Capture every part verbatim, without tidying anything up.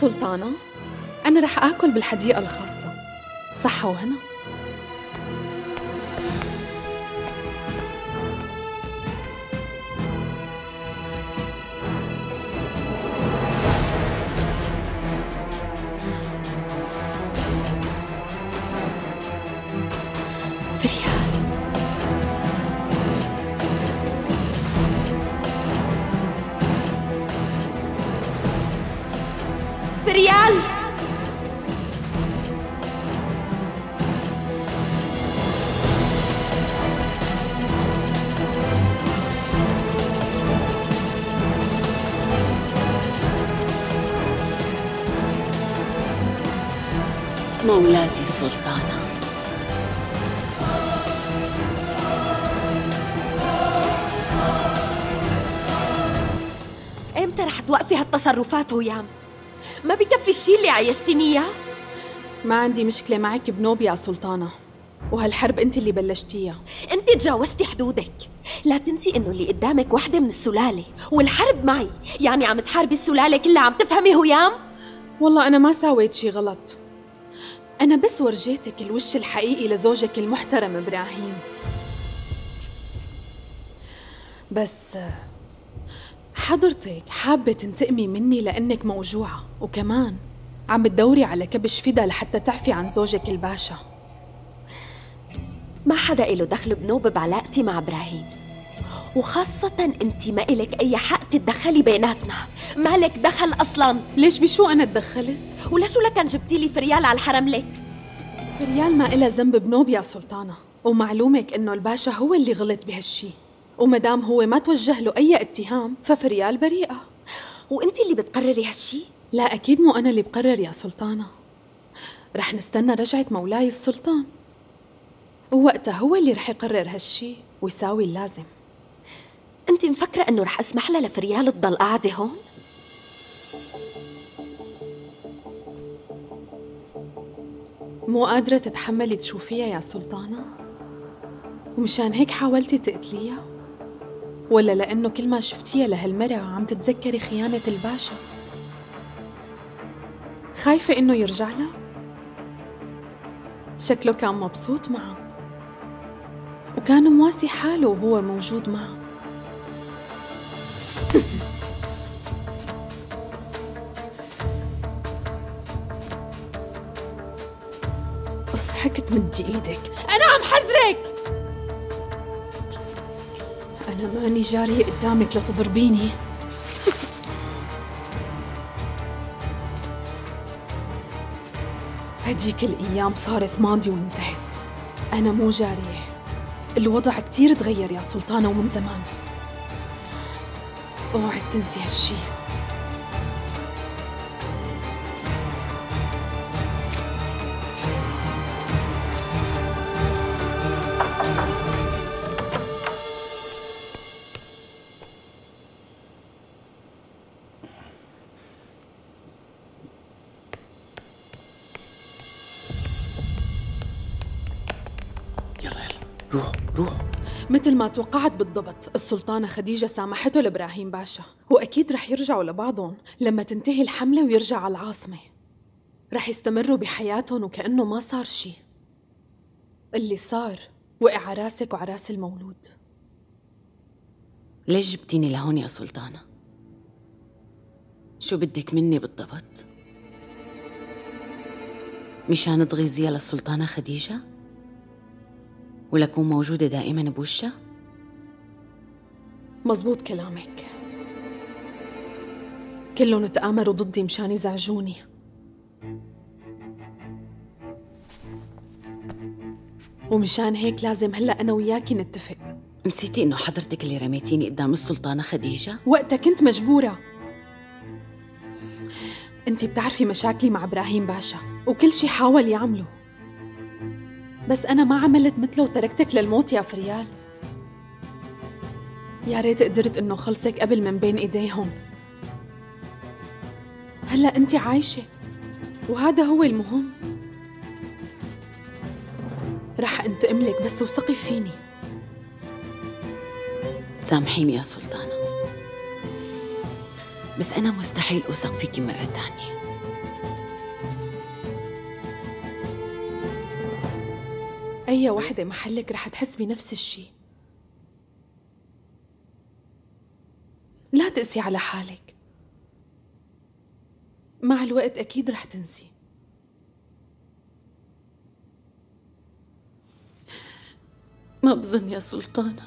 سلطانة، أنا رح آكل بالحديقة الخاصة. صحة وهنا. مولاتي السلطانة، امتى رح توقفي هالتصرفات هيام؟ ما بكفي الشيء اللي عايشتيني اياه؟ ما عندي مشكلة معك بنوب يا سلطانة، وهالحرب انت اللي بلشتيها. انت تجاوزتي حدودك، لا تنسي انه اللي قدامك وحدة من السلالة، والحرب معي، يعني عم تحاربي السلالة كلها، عم تفهمي هيام؟ والله أنا ما ساويت شيء غلط، أنا بس ورجيتك الوش الحقيقي لزوجك المحترم إبراهيم. بس حضرتك حابة تنتقمي مني لأنك موجوعة، وكمان عم بتدوري على كبش فدا لحتى تعفي عن زوجك الباشا. ما حدا إله دخل بنوب بعلاقتي مع إبراهيم، وخاصة أنت ما إلك أي حق تتدخلي بيناتنا، مالك دخل أصلاً. ليش بشو أنا تدخلت؟ ولشو لكن جبتي لي فريال على الحرم لك؟ فريال ما إلها ذنب بنوب يا سلطانة، ومعلومك إنه الباشا هو اللي غلط بهالشي، ومدام هو ما توجه له أي اتهام ففريال بريئة. وأنت اللي بتقرري هالشي؟ لا أكيد مو أنا اللي بقرر يا سلطانة، رح نستنى رجعة مولاي السلطان، ووقتها هو اللي رح يقرر هالشي ويساوي اللازم. أنت مفكرة إنه رح أسمح لها لفريال تضل قاعدة هون؟ مو قادرة تتحملي تشوفيها يا سلطانة؟ ومشان هيك حاولتي تقتليها؟ ولا لأنه كل ما شفتيها لهالمرة عم تتذكري خيانة الباشا؟ خايفة إنه يرجع لها؟ شكله كان مبسوط معه، وكان مواسي حاله وهو موجود معه. اصحك تمدي ايدك، انا عم حذرك. انا ماني جارية قدامك لتضربيني. هديك الايام صارت ماضي وانتهت، انا مو جارية. الوضع كتير تغير يا سلطانة ومن زمان، اوعي تنسي هالشي. مثل ما توقعت بالضبط، السلطانة خديجة سامحته لإبراهيم باشا، وأكيد رح يرجعوا لبعضهم لما تنتهي الحملة ويرجع على العاصمة. رح يستمروا بحياتهم وكأنه ما صار شي. اللي صار وقع على راسك وعلى راس المولود. ليش جبتيني لهون يا سلطانة؟ شو بدك مني بالضبط؟ مشان تغيظيها للسلطانة خديجة؟ ولكون موجودة دائماً بوشها؟ مزبوط كلامك، كلهم تآمروا ضدي مشان يزعجوني. ومشان هيك لازم هلأ أنا وياكي نتفق. نسيتي إنه حضرتك اللي رميتيني قدام السلطانة خديجة؟ وقتها كنت مجبورة. أنتي بتعرفي مشاكلي مع إبراهيم باشا وكل شي حاول يعمله، بس أنا ما عملت مثله وتركتك للموت يا فريال. يا ريت قدرت إنه خلصك قبل من بين إيديهم. هلأ أنت عايشة وهذا هو المهم. رح أنتقم لك بس وثقي فيني. سامحيني يا سلطانة، بس أنا مستحيل أوثق فيكي مرة تانية. اي واحدة محلك رح تحس بنفس الشيء. لا تقسي على حالك، مع الوقت اكيد رح تنسي. ما بظن يا سلطانة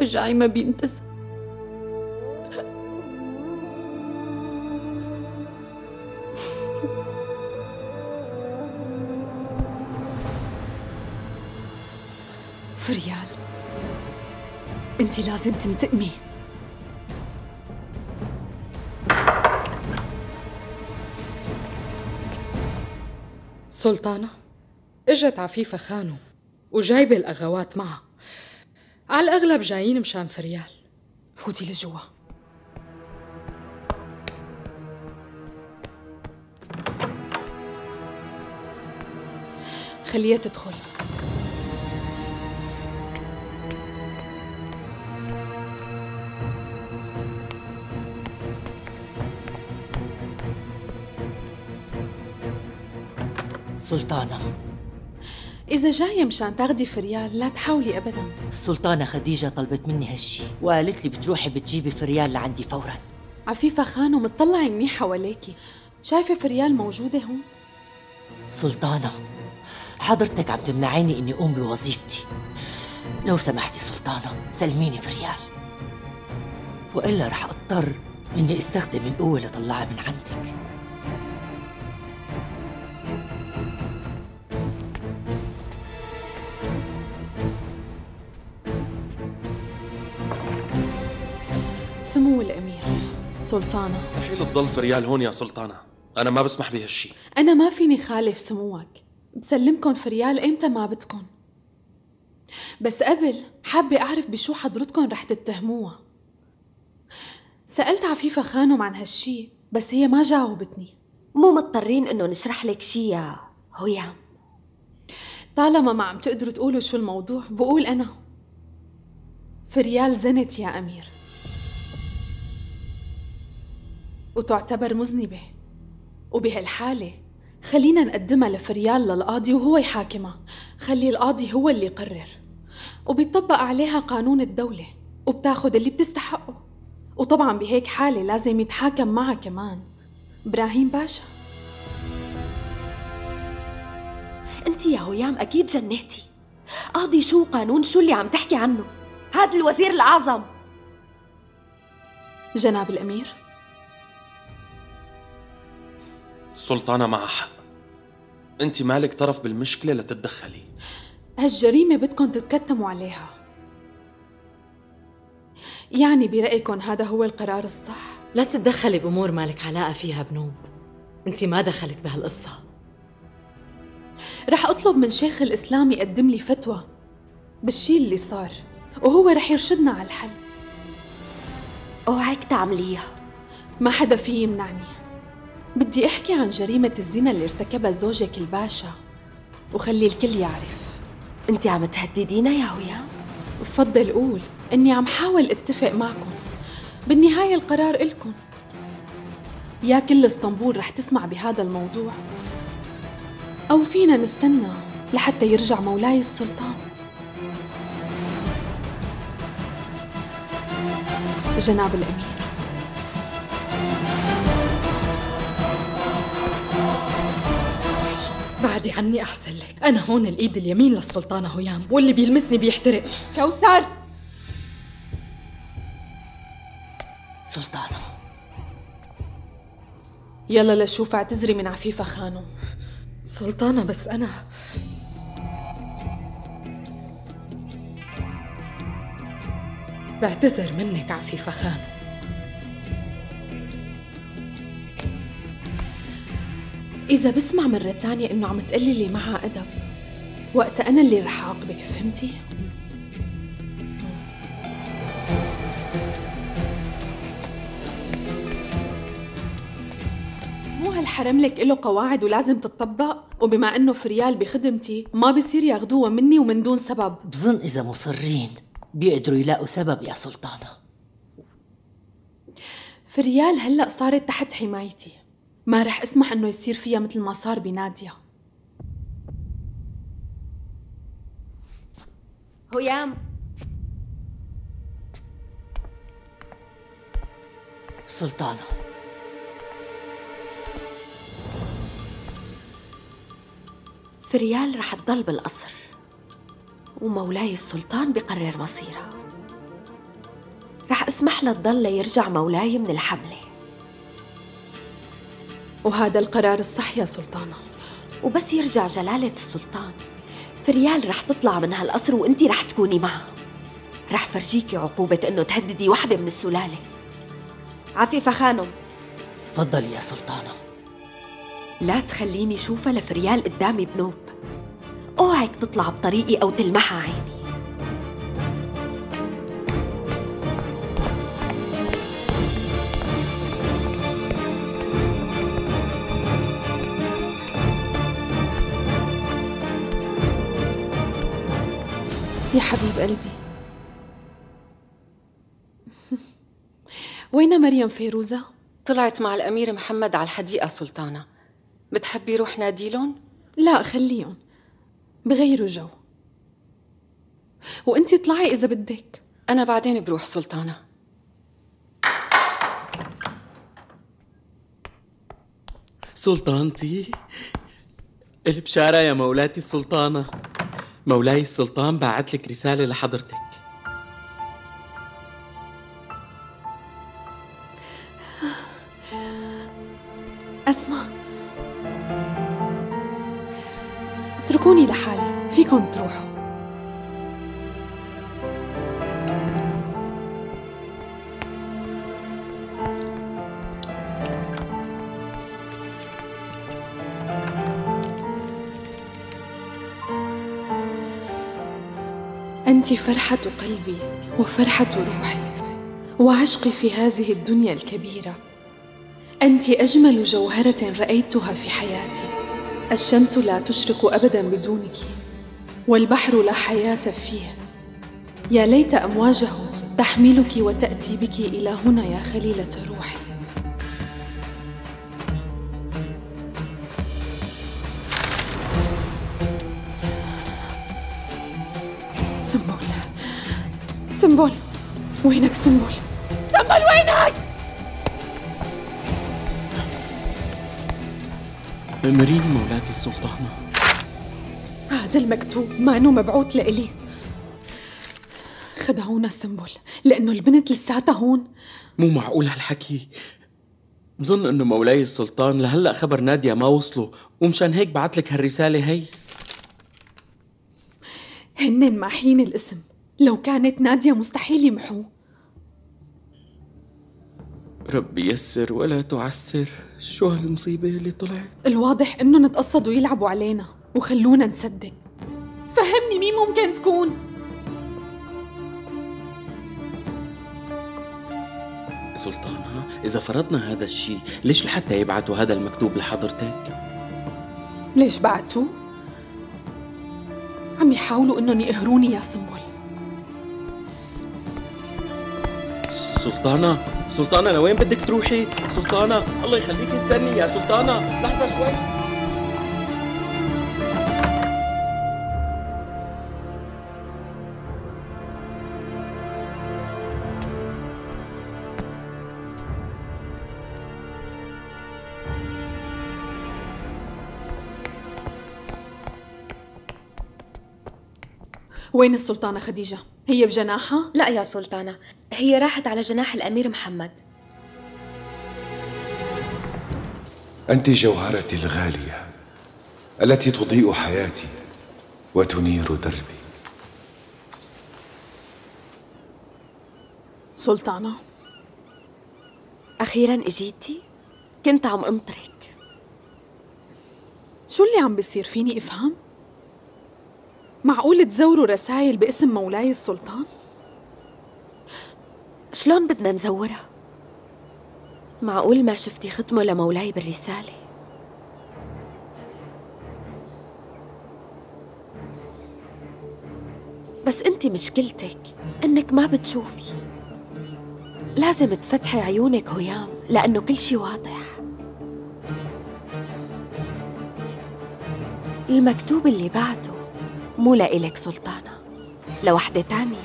وجعي ما بينتسى. فريال، انتي لازم تنتقمي. سلطانة، اجت عفيفة خانم وجايبة الأغوات معها، على الأغلب جايين مشان فريال. فوتي لجوا. خليها تدخل. سلطانة، إذا جاية مشان تاخدي فريال لا تحاولي أبداً. السلطانة خديجة طلبت مني هالشي وقالت لي بتروحي بتجيبي فريال لعندي فوراً. عفيفة خانم اطلعي منيح حواليكي، شايفة فريال موجودة هون؟ سلطانة، حضرتك عم تمنعيني إني أقوم بوظيفتي. لو سمحتي سلطانة سلميني فريال، وإلا رح أضطر إني أستخدم القوة اللي طلعها من عندك. سمو الأمير. سلطانة، مستحيل تضل فريال هون يا سلطانة، أنا ما بسمح بهالشي. أنا ما فيني خالف سموك، بسلمكن فريال إمتى ما بدكن، بس قبل حابة أعرف بشو حضرتكن رح تتهموها. سألت عفيفة خانم عن هالشي بس هي ما جاوبتني. مو مضطرين إنه نشرح لك شي يا هيام، طالما ما عم تقدروا تقولوا شو الموضوع بقول أنا. فريال زنت يا أمير وتعتبر مذنبة، وبهالحالة خلينا نقدمها لفريال للقاضي وهو يحاكمها. خلي القاضي هو اللي يقرر، وبيطبق عليها قانون الدولة وبتاخد اللي بتستحقه. وطبعا بهيك حالة لازم يتحاكم معها كمان إبراهيم باشا. انتي يا هيام أكيد جنهتي. قاضي شو قانون شو اللي عم تحكي عنه؟ هذا الوزير الأعظم. جناب الأمير. السلطانة معها حق، انت مالك طرف بالمشكلة لتتدخلي. هالجريمة بدكن تتكتموا عليها، يعني برأيكن هذا هو القرار الصح؟ لا تتدخلي بأمور مالك علاقة فيها بنوب، انت ما دخلك بهالقصة. رح أطلب من شيخ الإسلام يقدم لي فتوى بالشي اللي صار وهو رح يرشدنا على الحل. أوعك تعمليها. ما حدا فيه يمنعني. بدي احكي عن جريمة الزنا اللي ارتكبها زوجك الباشا وخلي الكل يعرف. انتي عم تهددينا يا هيام؟ بفضل قول اني عم حاول اتفق معكم، بالنهاية القرار الكم. يا كل اسطنبول رح تسمع بهذا الموضوع، او فينا نستنى لحتى يرجع مولاي السلطان. جناب الامير. بعدي عني أحسن لك، أنا هون الإيد اليمين للسلطانة هيام، واللي بيلمسني بيحترق. كوثر. سلطانة، يلا لشوف اعتذري من عفيفة خانم. سلطانة بس أنا بعتذر منك عفيفة خانم. إذا بسمع مرة تانية إنه عم تقللي معها أدب، وقتها أنا اللي رح أعاقبك، فهمتي؟ مو هالحرم لك إله قواعد ولازم تتطبق، وبما إنه فريال بخدمتي ما بصير ياخدوها مني ومن دون سبب. بظن إذا مصرين بيقدروا يلاقوا سبب يا سلطانة. فريال هلأ صارت تحت حمايتي، ما رح اسمح انه يصير فيها مثل ما صار بنادية. هيام، سلطانة، فريال رح تضل بالقصر ومولاي السلطان بقرر مصيرها. رح اسمح لها تضل ليرجع مولاي من الحملة. وهذا القرار الصح يا سلطانة. وبس يرجع جلالة السلطان فريال رح تطلع من هالقصر وانتي رح تكوني معها. رح فرجيكي عقوبة انه تهددي وحدة من السلالة. عفيفة خانم. تفضلي يا سلطانة. لا تخليني شوفها لفريال قدامي بنوب. اوعك تطلع بطريقي او تلمحها عيني. يا حبيب قلبي، وين مريم فيروزة؟ طلعت مع الأمير محمد على الحديقة سلطانة. بتحبي روح ناديلهم؟ لا خليهم بغيروا جو، وانتي اطلعي إذا بدك. أنا بعدين بروح سلطانة. سلطانتي، البشارة يا مولاتي السلطانة، مولاي السلطان بعت لك رسالة لحضرتك. أسمع، اتركوني لحالي، فيكم تروحوا. أنت فرحة قلبي وفرحة روحي وعشقي في هذه الدنيا الكبيرة. أنت أجمل جوهرة رأيتها في حياتي. الشمس لا تشرق أبدا بدونك، والبحر لا حياة فيه. يا ليت أمواجه تحملك وتأتي بك إلى هنا يا خليلة روحي. سنبل، سنبل، وينك سنبل؟ سنبل وينك؟ أمريني مولاتي السلطانة. هذا المكتوب مانو مبعوث لإلي. خدعونا سنبل لأنه البنت لساتها هون. مو معقول هالحكي. بظن إنه مولاي السلطان لهلا خبر نادية ما وصله، ومشان هيك بعت لك هالرسالة هي. هنن ماحين الاسم، لو كانت نادية مستحيل يمحوه. ربي يسر ولا تعسر، شو هالمصيبة اللي طلعت؟ الواضح انهم اتقصدوا يلعبوا علينا وخلونا نصدق. فهمني مين ممكن تكون؟ سلطانة، إذا فرضنا هذا الشيء، ليش لحتى يبعتوا هذا المكتوب لحضرتك؟ ليش بعتوه؟ عم يحاولوا انهم يقهروني يا سنبل. سلطانة، سلطانة لوين بدك تروحي؟ سلطانة، الله يخليك استني يا سلطانة، لحظة شوي. وين السلطانة خديجة؟ هي بجناحها؟ لا يا سلطانة، هي راحت على جناح الأمير محمد. أنت جوهرتي الغالية التي تضيء حياتي وتنير دربي. سلطانة، أخيراً إجيتي؟ كنت عم أنطرك. شو اللي عم بيصير فيني أفهم؟ معقول تزوروا رسائل باسم مولاي السلطان؟ شلون بدنا نزورها؟ معقول ما شفتي ختمه لمولاي بالرسالة؟ بس انت مشكلتك انك ما بتشوفي. لازم تفتحي عيونك هيام لأنه كل شي واضح. المكتوب اللي بعته مو لإلك سلطانة، لوحدة تانية.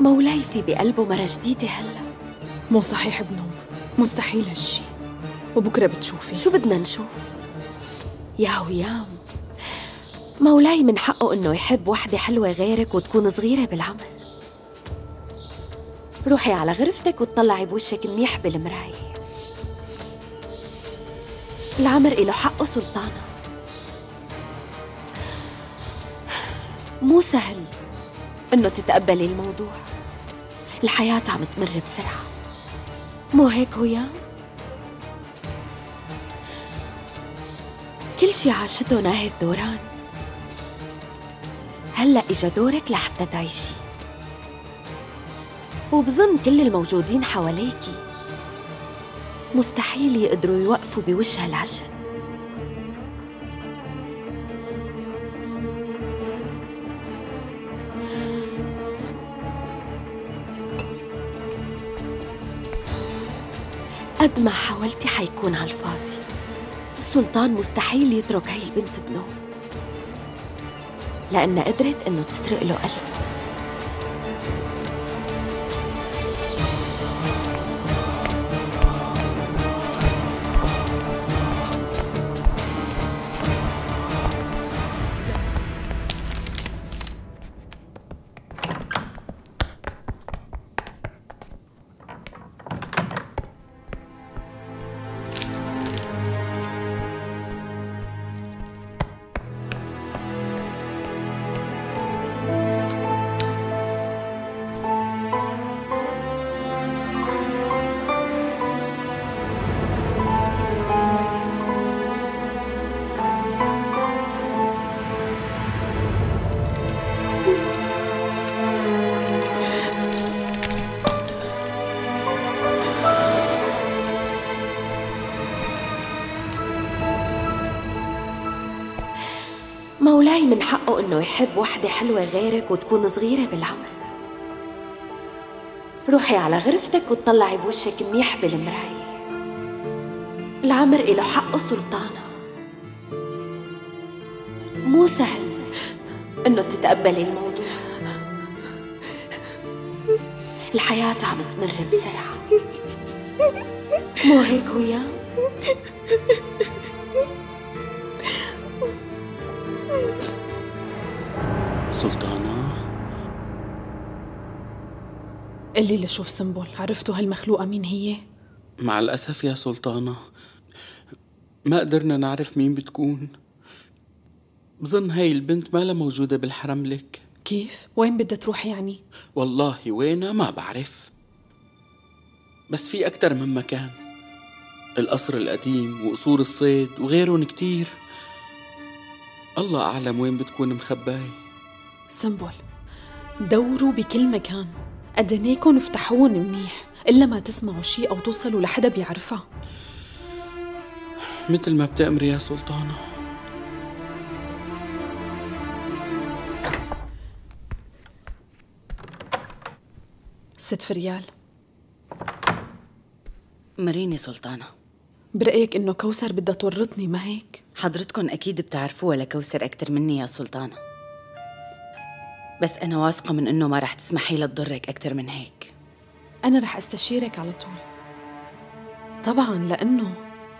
مولاي في بقلبه مرة جديدة هلا. مو صحيح ابن أم، مستحيل هالشي، وبكره بتشوفي. شو بدنا نشوف؟ يا هيام، مولاي من حقه إنه يحب وحدة حلوة غيرك وتكون صغيرة بالعمر. روحي على غرفتك وتطلعي بوشك منيح بالمراية. العمر إله حقه سلطانة، مو سهل إنه تتقبلي الموضوع. الحياة عم تمر بسرعة، مو هيك هيام؟ كل شي عاشته ناهي الدوران، هلأ إجا دورك لحتى تعيشي. وبظن كل الموجودين حواليكي مستحيل يقدروا يوقفوا بوجه العشم. قد ما حاولتي حيكون على الفاضي. السلطان مستحيل يترك هاي البنت ابنه، لأنها قدرت إنه تسرق له قلب. مولاي من حقه إنه يحب وحدة حلوة غيرك وتكون صغيرة بالعمر. روحي على غرفتك وتطلعي بوشك منيح بالمراية. العمر إله حقه سلطانة، مو سهل إنه تتقبلي الموضوع. الحياة عم تمر بسرعة، مو هيك هيام؟ سلطانة، قلي لشوف سنبل، عرفتوا هالمخلوقة مين هي؟ مع الأسف يا سلطانة ما قدرنا نعرف مين بتكون. بظن هاي البنت ما لها موجودة بالحرم لك. كيف؟ وين بدها تروح يعني؟ والله وينها ما بعرف، بس في أكتر من مكان. القصر القديم وقصور الصيد وغيرهم كتير، الله أعلم وين بتكون مخباية. سنبل، دوروا بكل مكان، أدنيكن افتحوهن منيح، إلا ما تسمعوا شيء أو توصلوا لحدا بيعرفها. مثل ما بتأمري يا سلطانة. ست فريال، مريني سلطانة. برأيك إنه كوثر بدها تورطني، ما هيك؟ حضرتكن أكيد بتعرفوها لكوثر أكتر مني يا سلطانة، بس أنا واثقة من إنه ما رح تسمحي لها تضرك أكتر من هيك. أنا رح أستشيرك على طول طبعاً، لأنه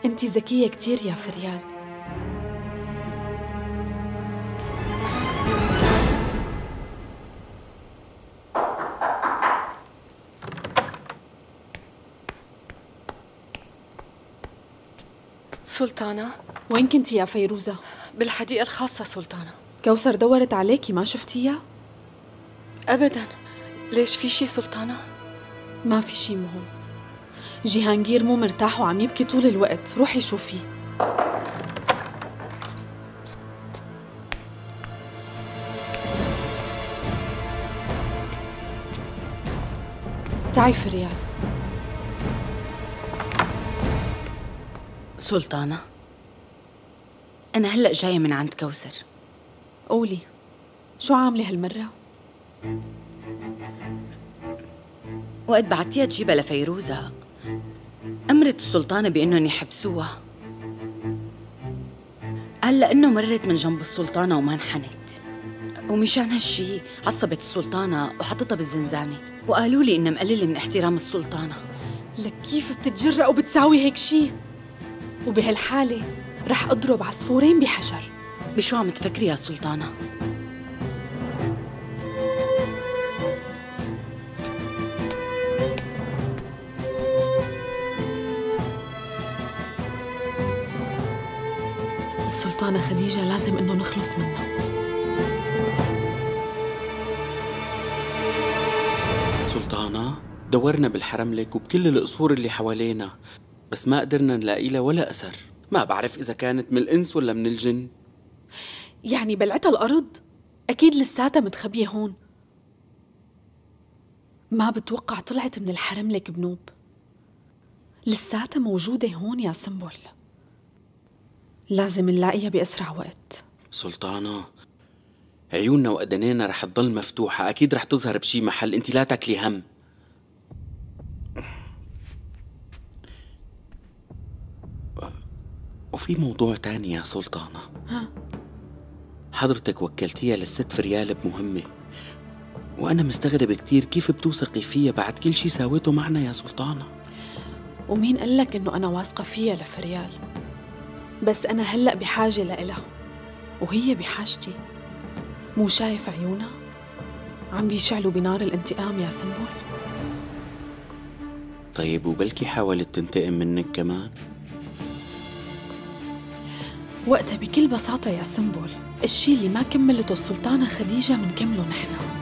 أنتِ ذكية كتير يا فريال. سلطانة، وين كنتي يا فيروزة؟ بالحديقة الخاصة سلطانة. كوثر دورت عليكي، ما شفتيها؟ أبداً. ليش، في شي سلطانة؟ ما في شي مهم. جهانجير مو مرتاح وعم يبكي طول الوقت، روحي شوفي. تعي فريال. سلطانة، أنا هلأ جاية من عند كوثر. قولي، شو عاملة هالمرة؟ وقت بعتيها تجيبها لفيروزة أمرت السلطانة بأنهم يحبسوها. قال لأنه مرت من جنب السلطانة وما انحنت، ومشان هالشي عصبت السلطانة وحطتها بالزنزانة، وقالوا لي إنها مقللة من احترام السلطانة. لك كيف بتتجرأ وبتساوي هيك شي؟ وبهالحالة رح أضرب عصفورين بحجر. بشو عم تفكري يا سلطانة؟ السلطانة خديجة لازم إنه نخلص منها. سلطانة، دورنا بالحرم لك وبكل القصور اللي حوالينا، بس ما قدرنا نلاقي لها ولا أثر. ما بعرف إذا كانت من الإنس ولا من الجن. يعني بلعتها الأرض؟ أكيد لساتها متخبية هون. ما بتوقع طلعت من الحرم لك بنوب. لساتها موجودة هون يا سنبل. لازم نلاقيها بأسرع وقت. سلطانة، عيوننا وأدنينا رح تضل مفتوحة، أكيد رح تظهر بشي محل، أنت لا تاكلي هم. وفي موضوع تاني يا سلطانة. ها؟ حضرتك وكلتيها للست فريال بمهمة، وأنا مستغرب كتير كيف بتوثقي فيها بعد كل شي ساويته معنا يا سلطانة. ومين قال لك إنه أنا واثقة فيها لفريال؟ بس أنا هلأ بحاجة لإلها وهي بحاجتي. مو شايف عيونها عم بيشعلوا بنار الانتقام يا سنبل؟ طيب وبلكي حاولت تنتقم منك كمان؟ وقتها بكل بساطة يا سنبل، الشي اللي ما كملته السلطانة خديجة منكمله نحن.